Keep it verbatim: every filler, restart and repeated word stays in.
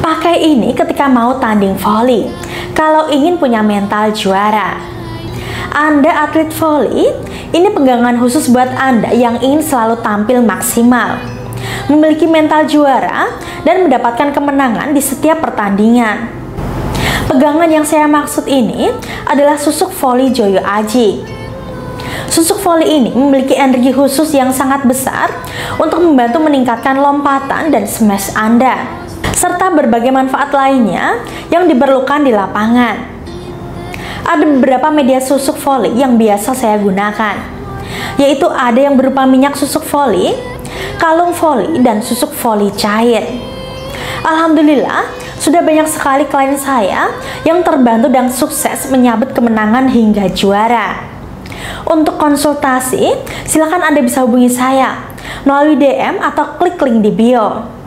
Pakai ini ketika mau tanding voli, kalau ingin punya mental juara. Anda atlet voli, ini pegangan khusus buat Anda yang ingin selalu tampil maksimal, memiliki mental juara, dan mendapatkan kemenangan di setiap pertandingan. Pegangan yang saya maksud ini adalah susuk voli Joyo Aji. Susuk voli ini memiliki energi khusus yang sangat besar untuk membantu meningkatkan lompatan dan smash Anda, serta berbagai manfaat lainnya yang diperlukan di lapangan. Ada beberapa media susuk voli yang biasa saya gunakan, yaitu ada yang berupa minyak susuk voli, kalung voli, dan susuk voli cair. Alhamdulillah, sudah banyak sekali klien saya yang terbantu dan sukses menyabet kemenangan hingga juara. Untuk konsultasi, silakan Anda bisa hubungi saya melalui D M atau klik link di bio.